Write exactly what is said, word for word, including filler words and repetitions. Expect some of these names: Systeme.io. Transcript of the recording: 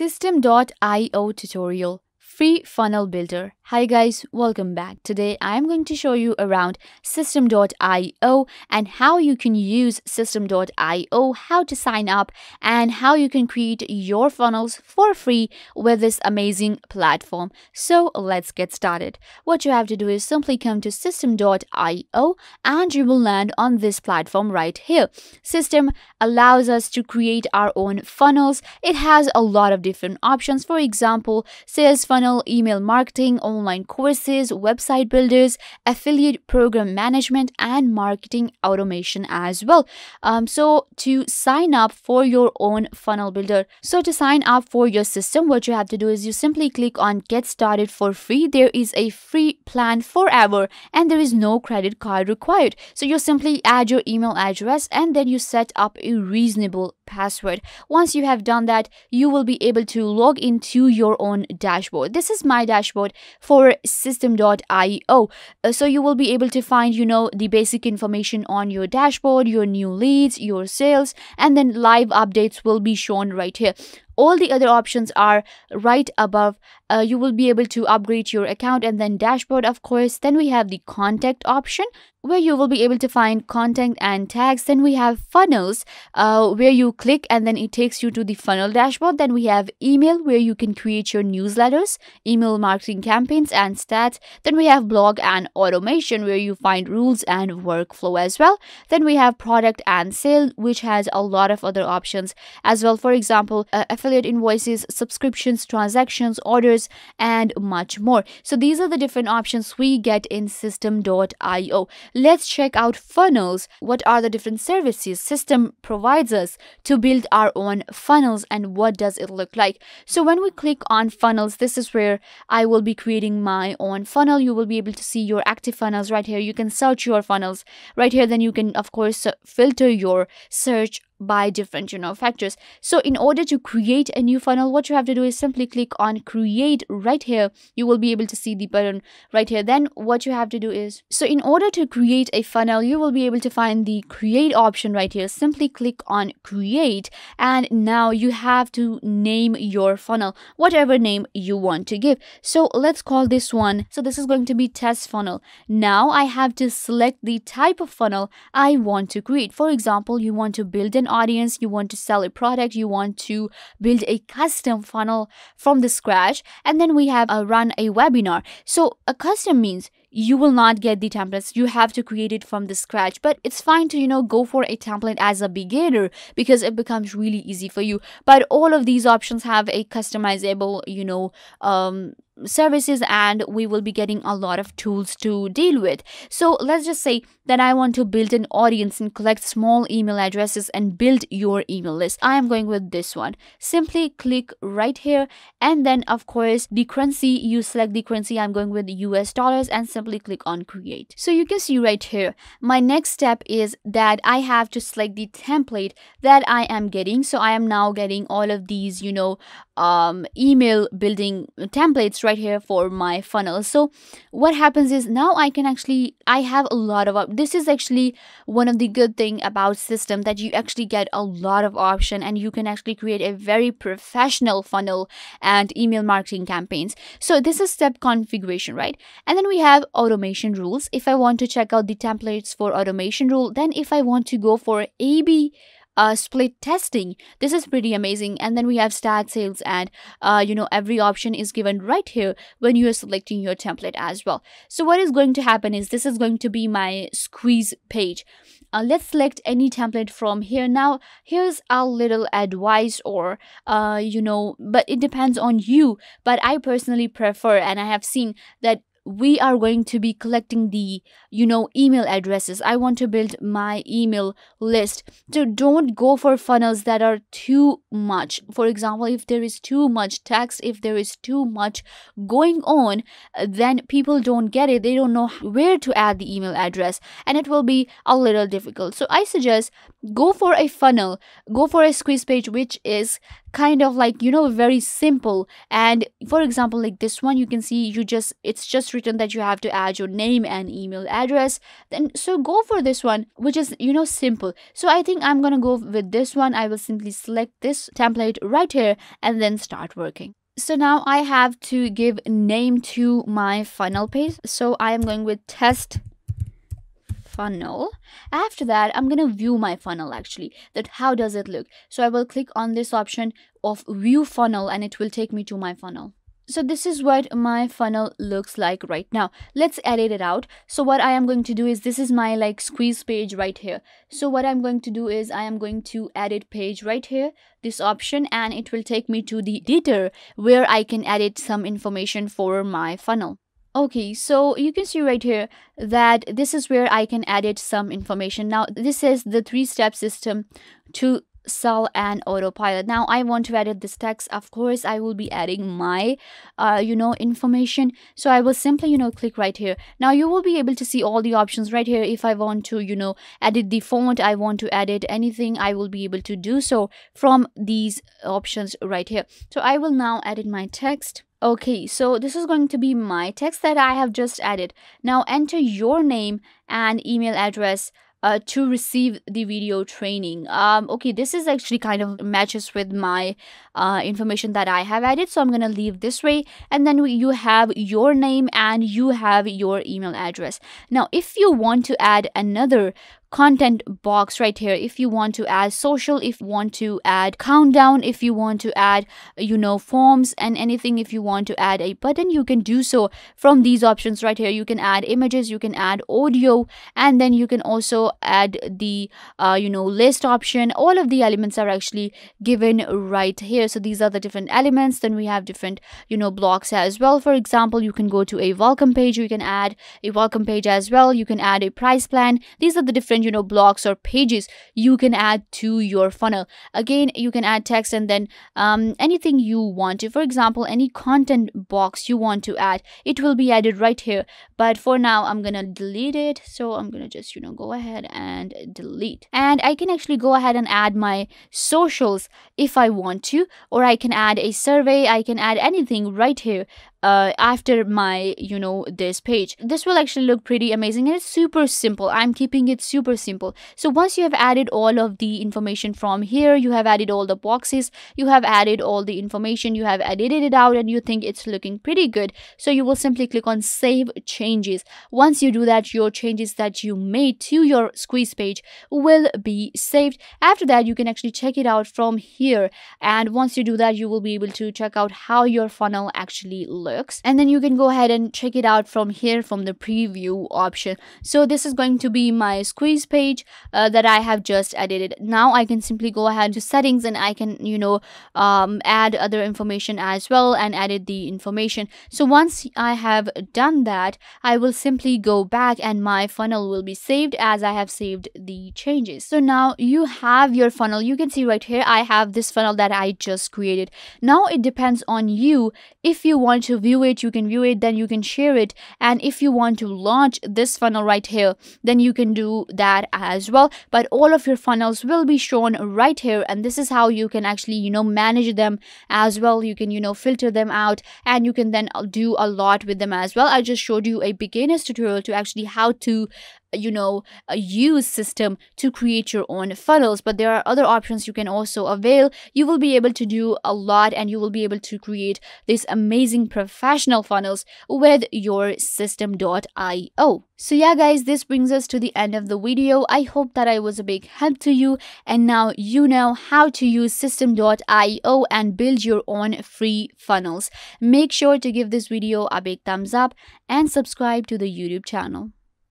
Systeme dot i o tutorial, free funnel builder. Hi guys, welcome back. Today I'm going to show you around Systeme dot i o and how you can use Systeme dot i o, how to sign up and how you can create your funnels for free with this amazing platform. So let's get started. What you have to do is simply come to Systeme dot i o and you will land on this platform right here. Systeme allows us to create our own funnels. It has a lot of different options. For example, sales funnel, email marketing, online courses, website builders, affiliate program management, and marketing automation as well. Um, so to sign up for your own funnel builder, so to sign up for your Systeme, what you have to do is you simply click on Get Started for free. There is a free plan forever and there is no credit card required. So you simply add your email address and then you set up a reasonable password. Once you have done that, you will be able to log into your own dashboard. This is my dashboard for Systeme dot i o. Uh, so you will be able to find, you know, the basic information on your dashboard, your new leads, your sales, and then live updates will be shown right here. All the other options are right above. Uh, you will be able to upgrade your account and then dashboard, of course. Then we have the contact option where you will be able to find contact and tags. Then we have funnels uh, where you click and then it takes you to the funnel dashboard. Then we have email where you can create your newsletters, email marketing campaigns and stats. Then we have blog and automation where you find rules and workflow as well. Then we have product and sale, which has a lot of other options as well. For example, uh, invoices, subscriptions, transactions, orders, and much more. So these are the different options we get in Systeme dot i o. Let's check out funnels. What are the different services Systeme provides us to build our own funnels and what does it look like? So when we click on funnels, this is where I will be creating my own funnel. You will be able to see your active funnels right here. You can search your funnels right here. Then you can, of course, filter your search by different, you know, factors. So in order to create a new funnel, what you have to do is simply click on create right here. You will be able to see the button right here. Then what you have to do is, so in order to create a funnel, you will be able to find the create option right here. Simply click on create and now you have to name your funnel, whatever name you want to give. So let's call this one. So this is going to be test funnel. Now I have to select the type of funnel I want to create. For example, you want to build an audience, you want to sell a product, you want to build a custom funnel from the scratch, and then we have a run a webinar. So a custom means you will not get the templates. You have to create it from the scratch, but it's fine to, you know, go for a template as a beginner because it becomes really easy for you. But all of these options have a customizable, you know, um, services, and we will be getting a lot of tools to deal with. So let's just say that I want to build an audience and collect small email addresses and build your email list. I am going with this one. Simply click right here and then of course the currency, you select the currency. I'm going with U S dollars and simply click on create. So you can see right here, my next step is that I have to select the template that I am getting. So I am now getting all of these, you know, um, email building templates right right here for my funnel. So what happens is now I can actually, I have a lot of, this is actually one of the good thing about Systeme, that you actually get a lot of option and you can actually create a very professional funnel and email marketing campaigns. So this is step configuration, right? And then we have automation rules. If I want to check out the templates for automation rule, then if I want to go for A B Uh, split testing, this is pretty amazing. And then we have stat sales and uh, you know, every option is given right here when you are selecting your template as well. So what is going to happen is this is going to be my squeeze page. Uh, let's select any template from here. Now here's a little advice, or uh, you know, but it depends on you, but I personally prefer, and I have seen that we are going to be collecting the, you know, email addresses. I want to build my email list. So don't go for funnels that are too much. For example, if there is too much text, if there is too much going on, then people don't get it. They don't know where to add the email address and it will be a little difficult. So I suggest Go for a funnel, go for a squeeze page, which is kind of like, you know, very simple. And for example, like this one, you can see you just, it's just written that you have to add your name and email address. Then so go for this one, which is, you know, simple. So I think I'm gonna go with this one. I will simply select this template right here and then start working. So now I have to give name to my funnel page. So I am going with test funnel. After that, I'm gonna view my funnel actually, that how does it look. So I will click on this option of view funnel and it will take me to my funnel. So this is what my funnel looks like right now. Let's edit it out. So what I am going to do is, this is my like squeeze page right here. So what I'm going to do is I am going to edit page right here, this option, and it will take me to the editor where I can edit some information for my funnel. Okay, so you can see right here that this is where I can edit some information. Now this is the three-step system to sell and autopilot. Now I want to edit this text. Of course I will be adding my uh you know information, so I will simply you know click right here. Now you will be able to see all the options right here. If I want to you know edit the font, I want to edit anything, I will be able to do so from these options right here. So I will now edit my text. Okay, so this is going to be my text that I have just added. Now enter your name and email address Uh, to receive the video training. Um, okay, this is actually kind of matches with my uh, information that I have added, so I'm gonna leave this way. And then we, you have your name and you have your email address. Now if you want to add another content box right here, if you want to add social, if you want to add countdown, if you want to add you know forms and anything, if you want to add a button, you can do so from these options right here. You can add images, you can add audio, and then you can also add the uh, you know list option. All of the elements are actually given right here. So these are the different elements. Then we have different you know blocks as well. For example, you can go to a welcome page, you can add a welcome page as well, you can add a price plan. These are the different you know blocks or pages you can add to your funnel. Again, you can add text and then um, anything you want to. For example, any content box you want to add, it will be added right here. But for now I'm gonna delete it. So I'm gonna just you know go ahead and delete, and I can actually go ahead and add my socials if I want to, or I can add a survey, I can add anything right here uh after my you know this page. This will actually look pretty amazing and it's super simple. I'm keeping it super simple. So once you have added all of the information from here, you have added all the boxes, you have added all the information, you have edited it out, and you think it's looking pretty good, so you will simply click on save changes. Once you do that, your changes that you made to your squeeze page will be saved. After that, you can actually check it out from here, and once you do that, you will be able to check out how your funnel actually looks. And then you can go ahead and check it out from here, from the preview option. So this is going to be my squeeze page uh, that I have just edited. Now I can simply go ahead to settings and I can you know um, add other information as well and edit the information. So once I have done that, I will simply go back and my funnel will be saved as I have saved the changes. So now you have your funnel. You can see right here I have this funnel that I just created. Now it depends on you. If you want to view it, you can view it, then you can share it, and if you want to launch this funnel right here, then you can do that as well. But all of your funnels will be shown right here, and this is how you can actually you know manage them as well. You can you know filter them out, and you can then do a lot with them as well. I just showed you a beginner's tutorial to actually how to you know use Systeme to create your own funnels, but there are other options you can also avail. You will be able to do a lot, and you will be able to create these amazing professional funnels with your Systeme dot i o. So yeah guys, this brings us to the end of the video. I hope that I was a big help to you, and now you know how to use Systeme dot i o and build your own free funnels. Make sure to give this video a big thumbs up and subscribe to the YouTube channel.